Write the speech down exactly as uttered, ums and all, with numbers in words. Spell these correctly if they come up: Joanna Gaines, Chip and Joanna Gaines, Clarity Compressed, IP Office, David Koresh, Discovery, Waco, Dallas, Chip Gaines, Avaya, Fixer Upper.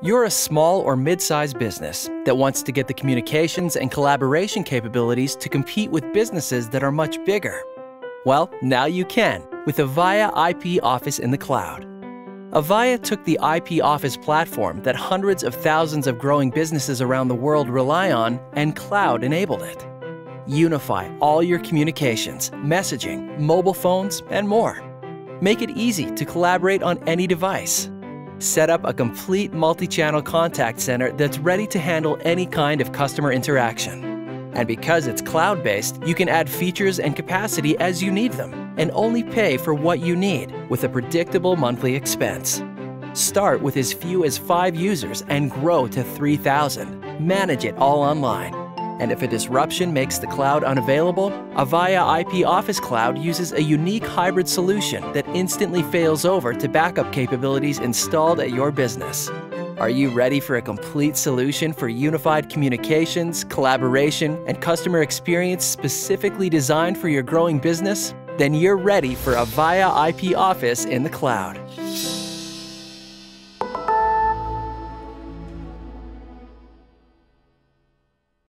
You're a small or mid-sized business that wants to get the communications and collaboration capabilities to compete with businesses that are much bigger. Well, now you can with Avaya I P Office in the cloud. Avaya took the I P Office platform that hundreds of thousands of growing businesses around the world rely on and cloud-enabled it. Unify all your communications, messaging, mobile phones, and more. Make it easy to collaborate on any device. Set up a complete multi-channel contact center that's ready to handle any kind of customer interaction. And because it's cloud-based, you can add features and capacity as you need them and only pay for what you need with a predictable monthly expense. Start with as few as five users and grow to three thousand. Manage it all online. And if a disruption makes the cloud unavailable, Avaya I P Office Cloud uses a unique hybrid solution that instantly fails over to backup capabilities installed at your business. Are you ready for a complete solution for unified communications, collaboration, and customer experience specifically designed for your growing business? Then you're ready for Avaya I P Office in the cloud.